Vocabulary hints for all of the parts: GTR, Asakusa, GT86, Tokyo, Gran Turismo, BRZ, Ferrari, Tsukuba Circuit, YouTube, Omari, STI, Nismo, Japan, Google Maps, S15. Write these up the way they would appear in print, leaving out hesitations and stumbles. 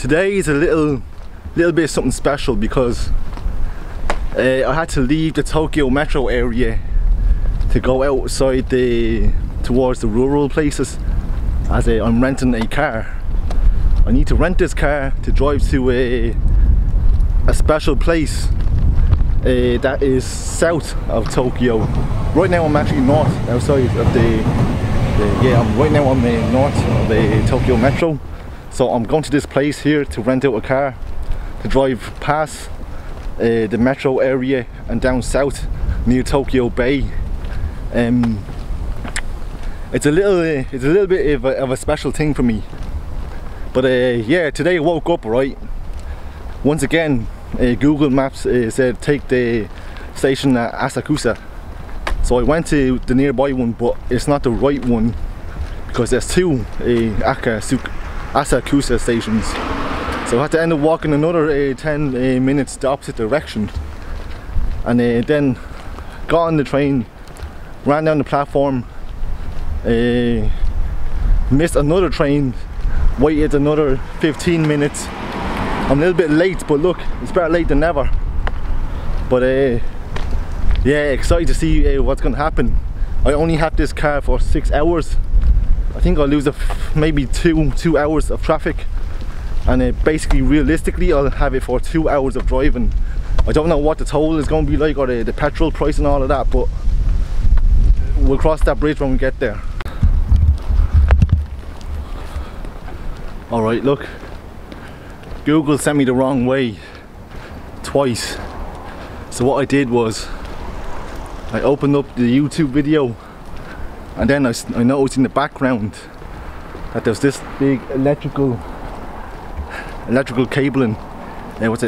Today is a little bit something special because I had to leave the Tokyo metro area to go outside towards the rural places, as I'm renting a car. I need to rent this car to drive to a special place that is south of Tokyo. Right now I'm actually north, outside of north of the Tokyo metro. So I'm going to this place here to rent out a car to drive past the metro area and down south near Tokyo Bay. It's a little bit of a special thing for me. But yeah, today I woke up right. Once again, Google Maps said take the station at Asakusa. So I went to the nearby one, but it's not the right one because there's two Asakusa stations. So I had to end up walking another 10 minutes the opposite direction. And then got on the train, ran down the platform, missed another train, waited another 15 minutes. I'm a little bit late, but look, it's better late than never. But yeah, excited to see what's gonna happen. I only have this car for 6 hours. I think I'll lose maybe two hours of traffic, and basically realistically I'll have it for 2 hours of driving. I don't know what the toll is gonna be like, or the petrol price and all of that, but we'll cross that bridge when we get there. Alright, look, Google sent me the wrong way twice. So what I did was I opened up the YouTube video, and then I noticed in the background that there's this big electrical cabling,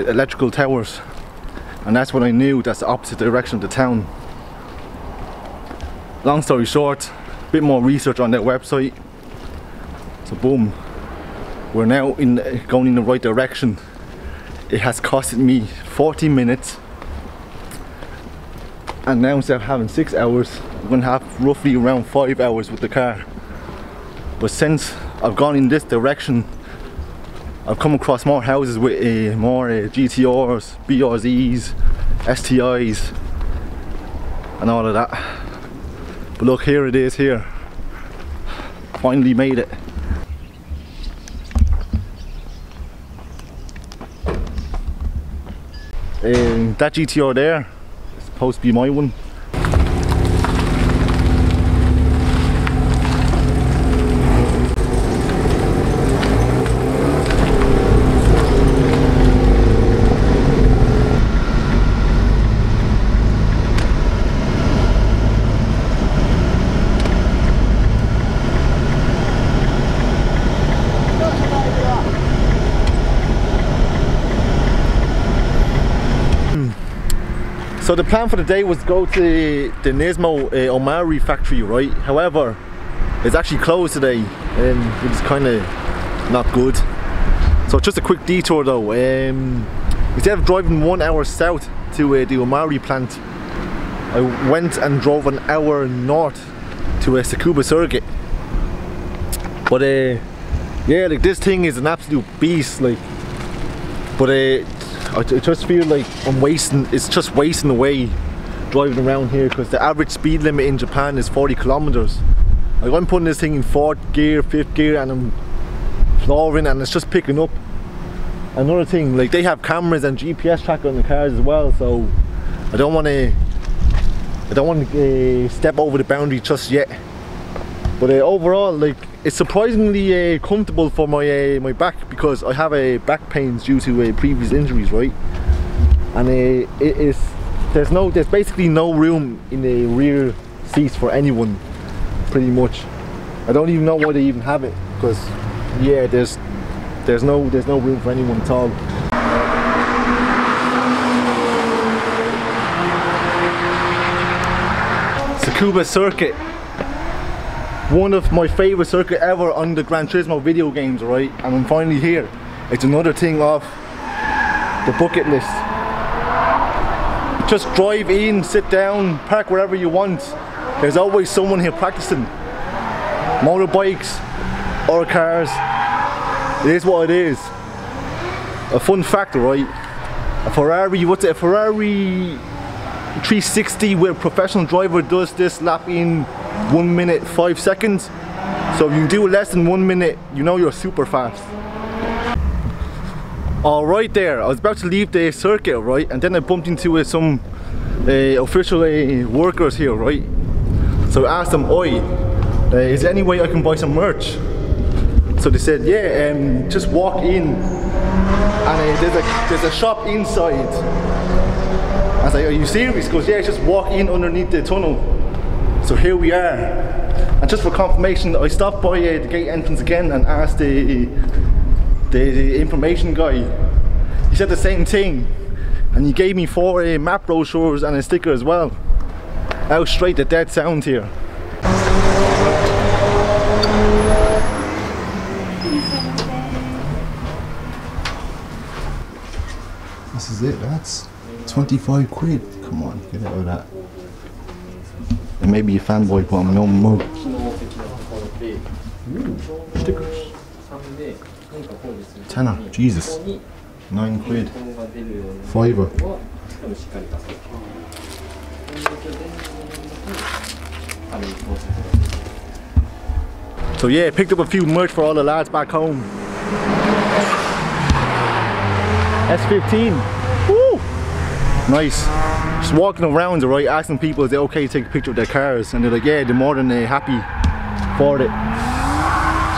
electrical towers, and that's when I knew that's the opposite direction of the town. Long story short, a bit more research on their website, so boom. We're now going in the right direction. It has costed me 40 minutes, and now instead of having 6 hours, I'm going to have roughly around 5 hours with the car. But since I've gone in this direction, I've come across more houses with more GTRs, BRZs, STIs and all of that. But look, here it is here. Finally made it. That GTR there is supposed to be my one. So the plan for the day was to go to the Nismo Omari factory, right? However, it's actually closed today, which is kind of not good. So just a quick detour though. Instead of driving 1 hour south to the Omari plant, I went and drove an hour north to Tsukuba Circuit. But yeah, like this thing is an absolute beast, like. But I just feel like it's just wasting away driving around here, because the average speed limit in Japan is 40 kilometers. Like, I'm putting this thing in 4th gear, 5th gear, and I'm flooring, and it's just picking up. Another thing, like, they have cameras and GPS tracker on the cars as well, so I don't want to step over the boundary just yet. But overall, like, it's surprisingly comfortable for my my back, because I have back pains due to previous injuries, right? And there's basically no room in the rear seats for anyone, pretty much. I don't even know why they even have it, because yeah, there's no room for anyone at all. Tsukuba Circuit. One of my favorite circuit ever on the Gran Turismo video games, right? And I'm finally here. It's another thing off the bucket list. Just drive in, sit down, park wherever you want. There's always someone here practicing. Motorbikes or cars. It is what it is. a fun fact, right? A Ferrari 360 with a professional driver does this lap in 1:05. So if you do less than 1 minute, you know you're super fast. Alright there, I was about to leave the circuit, right? And then I bumped into some official workers here, right? So I asked them, oi, is there any way I can buy some merch? So they said, yeah, just walk in. And there's a shop inside. I was like, are you serious? He goes, yeah, just walk in underneath the tunnel. So here we are. And just for confirmation, I stopped by the gate entrance again and asked the information guy. He said the same thing. And he gave me 4 map brochures and a sticker as well. Out straight the dead sound here. This is it, that's 25 quid. Come on, get out of that. And maybe a fanboy, but I'm no mug. Ooh, stickers. Tenner, Jesus. 9 quid. Fiver. So yeah, picked up a few merch for all the lads back home. S15. Woo! Nice. Just walking around, right, asking people is they okay to take a picture of their cars, and they're like, yeah, they're more than happy for it.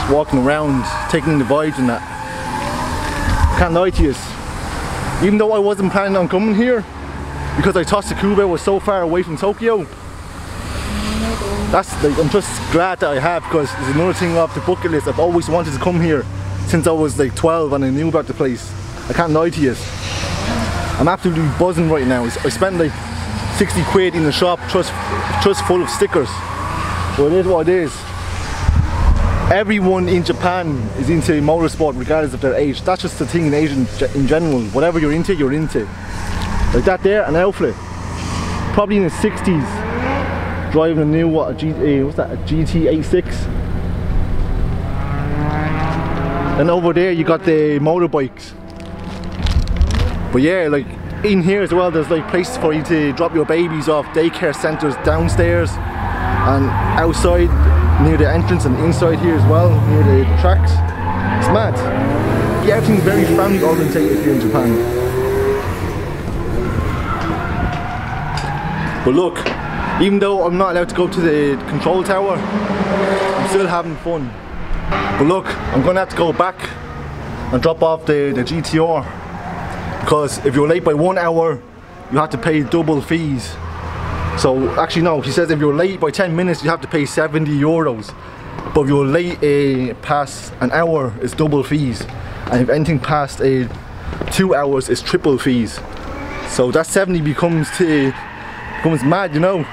Just walking around, taking in the vibes and that. Can't lie to you, even though I wasn't planning on coming here, because I thought Tsukuba was so far away from Tokyo. That's like, I'm just glad that I have, because it's another thing off the bucket list. I've always wanted to come here since I was like 12 and I knew about the place. I can't lie to you. I'm absolutely buzzing right now. I spent like 60 quid in the shop, just full of stickers. Well, it is what it is. Everyone in Japan is into motorsport regardless of their age. That's just the thing in Asia in general. Whatever you're into, you're into. Like that there, an outfit. Probably in his 60s. Driving a new, what, a GT86. And over there you got the motorbikes. But yeah, like in here as well, there's like places for you to drop your babies off. Daycare centers downstairs and outside, near the entrance, and inside here as well, near the tracks. It's mad. Yeah, everything's very family orientated here in Japan. But look, even though I'm not allowed to go to the control tower, I'm still having fun. But look, I'm gonna have to go back and drop off the GTR, because if you're late by 1 hour, you have to pay double fees. So actually no, he says if you're late by 10 minutes you have to pay 70 euros, but if you're late past an hour it's double fees, and if anything past 2 hours it's triple fees. So that 70 becomes mad, you know.